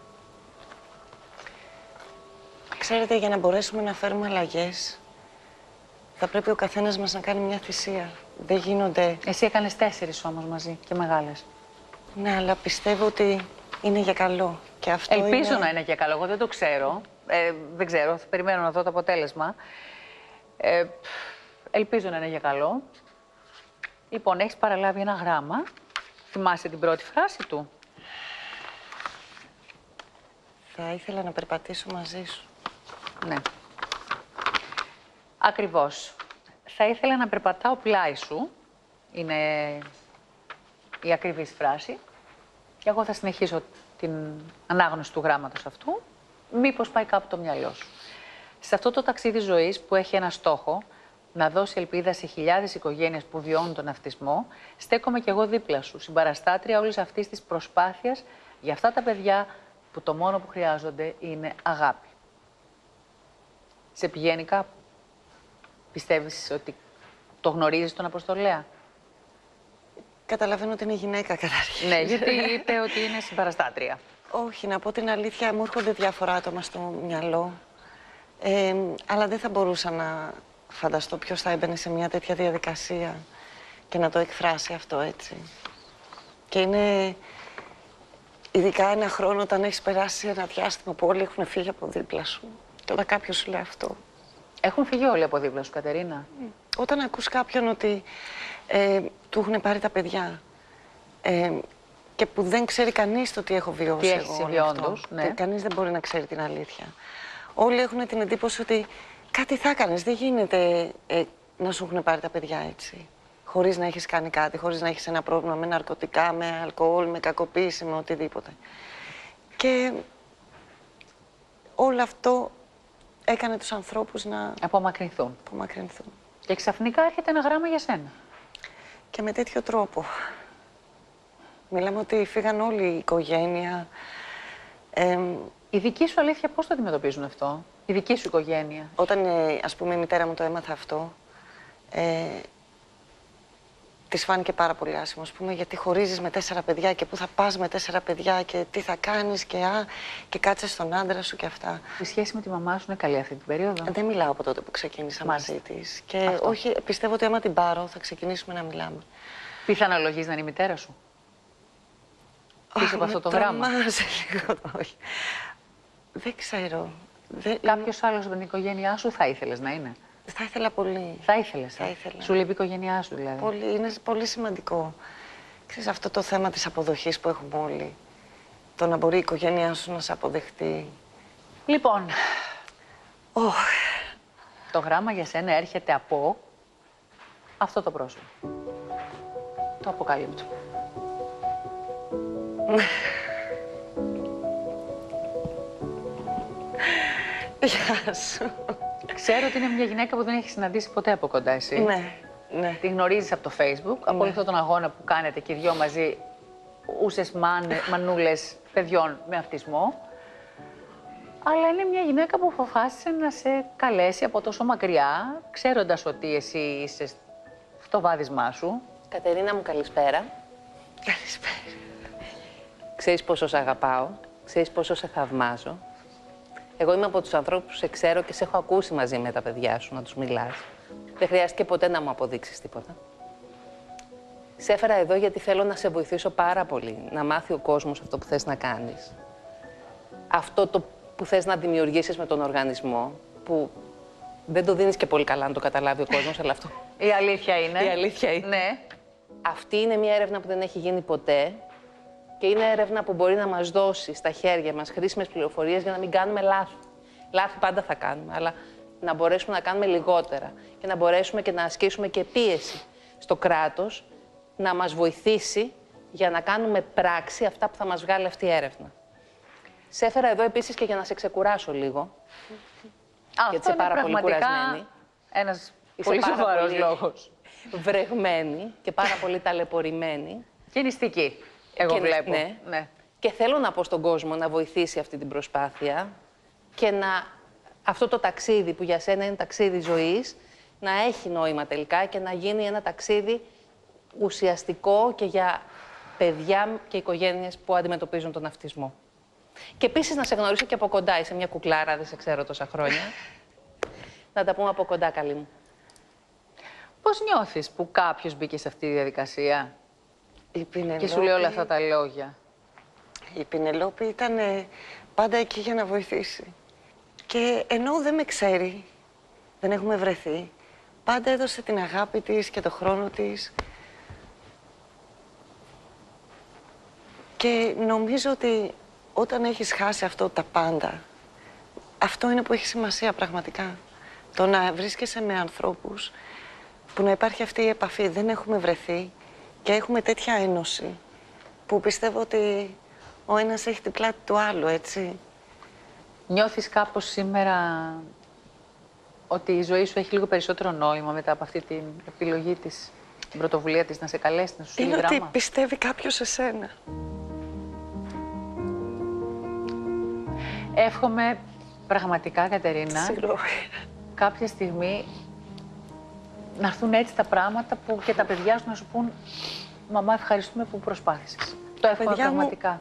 Ξέρετε, για να μπορέσουμε να φέρουμε αλλαγές, θα πρέπει ο καθένας μας να κάνει μια θυσία. Δεν γίνονται... Εσύ έκανες 4 όμως μαζί και μεγάλες. Ναι, αλλά πιστεύω ότι είναι για καλό. Και αυτό ελπίζω να είναι για καλό. Εγώ δεν το ξέρω. Δεν ξέρω, θα περιμένω να δω το αποτέλεσμα. Ελπίζω να είναι για καλό. Λοιπόν, έχεις παραλάβει ένα γράμμα. Θυμάσαι την πρώτη φράση του. Θα ήθελα να περπατήσω μαζί σου. Ναι. Ακριβώς. Θα ήθελα να περπατάω πλάι σου. Είναι η ακριβής φράση. Και εγώ θα συνεχίσω την ανάγνωση του γράμματος αυτού. Μήπως πάει κάπου το μυαλό σου. Σε αυτό το ταξίδι ζωής που έχει ένα στόχο, να δώσει ελπίδα σε χιλιάδες οικογένειες που βιώνουν τον αυτισμό, στέκομαι κι εγώ δίπλα σου, συμπαραστάτρια όλης αυτής της προσπάθειας για αυτά τα παιδιά που το μόνο που χρειάζονται είναι αγάπη. Σε πηγαίνει κάπου. Πιστεύεις ότι το γνωρίζεις τον Αποστολέα? Καταλαβαίνω ότι είναι γυναίκα καταρχήν. Ναι, γιατί είπε ότι είναι συμπαραστάτρια. Όχι, να πω την αλήθεια, μου έρχονται διάφορα άτομα στο μυαλό. Αλλά δεν θα μπορούσα να φανταστώ ποιος θα έμπαινε σε μια τέτοια διαδικασία και να το εκφράσει αυτό έτσι. Και είναι ειδικά ένα χρόνο όταν έχεις περάσει ένα διάστημα που όλοι έχουν φύγει από δίπλα σου. Και όταν κάποιος σου λέει αυτό. Έχουν φύγει όλοι από δίπλα σου, Κατερίνα. Όταν ακούς κάποιον ότι του έχουν πάρει τα παιδιά και που δεν ξέρει κανείς το τι έχω βιώσει εγώ. Ναι. Κανείς δεν μπορεί να ξέρει την αλήθεια. Όλοι έχουν την εντύπωση ότι κάτι θα έκανες, δεν γίνεται να σου έχουν πάρει τα παιδιά έτσι. Χωρίς να έχεις κάνει κάτι, χωρίς να έχεις ένα πρόβλημα με ναρκωτικά, με αλκοόλ, με κακοποίηση, με οτιδήποτε. Και όλο αυτό έκανε τους ανθρώπους να... Απομακρυνθούν. Απομακρυνθούν. Και ξαφνικά έρχεται ένα γράμμα για σένα. Και με τέτοιο τρόπο. Μιλάμε ότι φύγαν όλη η οικογένεια. Η δική σου αλήθεια πώς το αντιμετωπίζουν αυτό, η δική σου οικογένεια? Όταν, ας πούμε, η μητέρα μου το έμαθα αυτό, της φάνηκε πάρα πολύ άσχημο, ας πούμε, γιατί χωρίζεις με 4 παιδιά και πού θα πας με 4 παιδιά και τι θα κάνεις και και κάτσε στον άντρα σου και αυτά. Η σχέση με τη μαμά σου είναι καλή αυτή την περίοδο? Δεν μιλάω από τότε που ξεκίνησα μαζί της. Και αυτό. Όχι, πιστεύω ότι άμα την πάρω θα ξεκινήσουμε να μιλάμε. Πιθανολογείς να είναι η μητέρα σου? Πίσω από αυτό το γράμμα. Λίγο, όχι. Δεν ξέρω. Κάποιος άλλος από την οικογένειά σου θα ήθελες να είναι? Θα ήθελα πολύ. Θα ήθελες. Θα ήθελα. Σου λείπει η οικογένειά σου, δηλαδή. Πολύ, είναι πολύ σημαντικό. Ξέρεις, αυτό το θέμα της αποδοχής που έχουμε όλοι. Το να μπορεί η οικογένειά σου να σε αποδεχτεί. Λοιπόν. Το γράμμα για σένα έρχεται από αυτό το πρόσωπο. Το αποκαλύπτω. Γεια σου. Ξέρω ότι είναι μια γυναίκα που δεν έχει συναντήσει ποτέ από κοντά, εσύ. Ναι, ναι. Τη γνωρίζεις από το Facebook, από όλο αυτόν τον αγώνα που κάνετε και οι δυο μαζί, ούσες μανούλες παιδιών με αυτισμό. Αλλά είναι μια γυναίκα που αποφάσισε να σε καλέσει από τόσο μακριά, ξέροντας ότι εσύ είσαι στο βάδισμά σου. Κατερίνα μου, καλησπέρα. Καλησπέρα. Ξέρεις πόσο σε αγαπάω, ξέρεις πόσο σε θαυμάζω. Εγώ είμαι από τους ανθρώπους που σε ξέρω και σε έχω ακούσει μαζί με τα παιδιά σου να τους μιλάς. Δεν χρειάστηκε ποτέ να μου αποδείξεις τίποτα. Σε έφερα εδώ γιατί θέλω να σε βοηθήσω πάρα πολύ, να μάθει ο κόσμος αυτό που θες να κάνεις. Αυτό το που θες να δημιουργήσεις με τον οργανισμό, που δεν το δίνεις και πολύ καλά να το καταλάβει ο κόσμος, αλλά αυτό... Η αλήθεια είναι. Η αλήθεια είναι. Ναι. Αυτή είναι μια έρευνα που δεν έχει γίνει ποτέ και είναι έρευνα που μπορεί να μας δώσει στα χέρια μας χρήσιμες πληροφορίες για να μην κάνουμε λάθη. Λάθη πάντα θα κάνουμε, αλλά να μπορέσουμε να κάνουμε λιγότερα και να μπορέσουμε και να ασκήσουμε και πίεση στο κράτος να μας βοηθήσει για να κάνουμε πράξη αυτά που θα μας βγάλει αυτή η έρευνα. Σε έφερα εδώ επίσης και για να σε ξεκουράσω λίγο. Γιατί είσαι πάρα πολύ κουρασμένη. Ένας πολύ σοβαρός λόγος. Βρεγμένη και πάρα πολύ ταλαιπωρημένη. Και νηστική, εγώ βλέπω. Ναι. Ναι. Και θέλω να πω στον κόσμο να βοηθήσει αυτή την προσπάθεια και να... αυτό το ταξίδι που για σένα είναι ταξίδι ζωής να έχει νόημα τελικά και να γίνει ένα ταξίδι ουσιαστικό και για παιδιά και οικογένειες που αντιμετωπίζουν τον αυτισμό. Και επίσης να σε γνωρίσω και από κοντά. Είσαι μια κουκλάρα, δεν σε ξέρω τόσα χρόνια. Να τα πούμε από κοντά, καλή μου. Πώς νιώθεις που κάποιος μπήκε σε αυτή τη διαδικασία και σου λέει όλα αυτά τα λόγια? Η Πηνελόπη ήταν πάντα εκεί για να βοηθήσει. Και ενώ δεν με ξέρει, δεν έχουμε βρεθεί, πάντα έδωσε την αγάπη της και το χρόνο της. Και νομίζω ότι όταν έχεις χάσει αυτό τα πάντα, αυτό είναι που έχει σημασία πραγματικά. Το να βρίσκεσαι με ανθρώπους που να υπάρχει αυτή η επαφή. Δεν έχουμε βρεθεί και έχουμε τέτοια ένωση που πιστεύω ότι ο ένας έχει την πλάτη του άλλου, έτσι. Νιώθεις κάπως σήμερα ότι η ζωή σου έχει λίγο περισσότερο νόημα μετά από αυτή την επιλογή της, την πρωτοβουλία της να σε καλέσει, να σου στείλει Γράμμα? Είναι ότι πιστεύει κάποιος σε σένα. Εύχομαι πραγματικά, Κατερίνα, κάποια στιγμή να έρθουν έτσι τα πράγματα που και τα παιδιά σου να σου πούν «Μαμά, ευχαριστούμε που προσπάθησες». Το εύχομαι πραγματικά.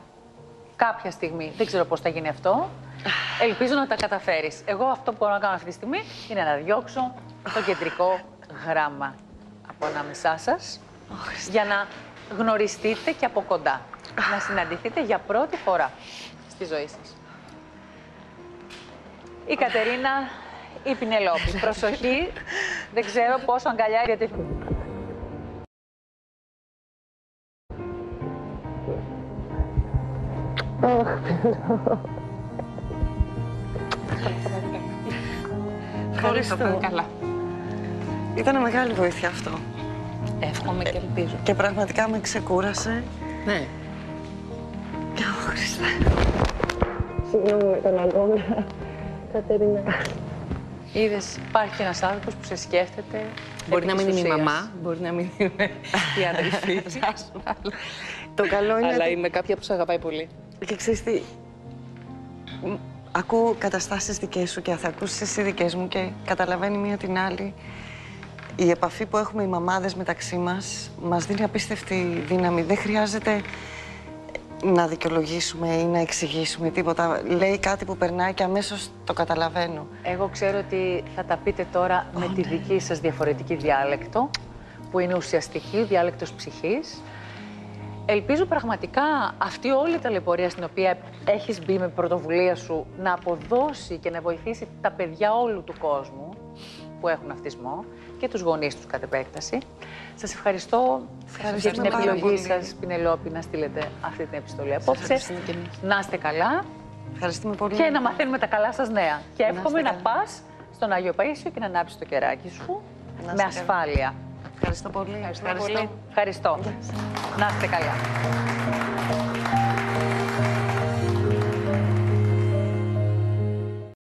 Κάποια στιγμή. Δεν ξέρω πώς θα γίνει αυτό. Ελπίζω να τα καταφέρεις. Εγώ αυτό που μπορώ να κάνω αυτή τη στιγμή είναι να διώξω το κεντρικό γράμμα από ανάμεσά σας για να γνωριστείτε και από κοντά. Να συναντηθείτε για πρώτη φορά στη ζωή σας. Η Κατερίνα ή Πηνελόπη. Προσοχή. Δεν ξέρω πόσο αγκαλιά γιατί... Ευχαριστώ. Καλά. Ήταν μεγάλη βοήθεια αυτό. Εύχομαι και ελπίζω. Και πραγματικά με ξεκούρασε. Ναι. Και ο Χριστέ. Συγγνώμη με τον αγώνα, Κατερίνα. Είδες, υπάρχει ένας άνθρωπος που σε σκέφτεται. Μπορεί να μην είναι η μαμά, μπορεί να μην είναι η αδελφή σας. Το καλό είναι... Αλλά είμαι κάποια που σε αγαπάει πολύ. Και ξέρεις τι... Ακούω καταστάσεις δικές σου και θα ακούσεις εσύ δικές μου και καταλαβαίνει μία την άλλη. Η επαφή που έχουμε οι μαμάδες μεταξύ μας μας δίνει απίστευτη δύναμη. Δεν χρειάζεται να δικαιολογήσουμε ή να εξηγήσουμε τίποτα. Λέει κάτι που περνάει και αμέσως το καταλαβαίνω. Εγώ ξέρω ότι θα τα πείτε τώρα με τη δική σας διαφορετική διάλεκτο, που είναι ουσιαστική, διάλεκτος ψυχής. Ελπίζω πραγματικά αυτή όλη η ταλαιπωρία στην οποία έχεις μπει με πρωτοβουλία σου να αποδώσει και να βοηθήσει τα παιδιά όλου του κόσμου που έχουν αυτισμό και τους γονείς τους κατ' επέκταση. Σας ευχαριστώ, για την επιλογή σας, Πηνελόπη, να στείλετε αυτή την επιστολή απόψε. Να είστε καλά. Ευχαριστούμε πολύ. Και να μαθαίνουμε τα καλά σας νέα. Και εύχομαι να πας στον Άγιο Παΐσιο και να ανάψεις το κεράκι σου με ασφάλεια. Ευχαριστώ πολύ. Ευχαριστώ. Να είστε καλά.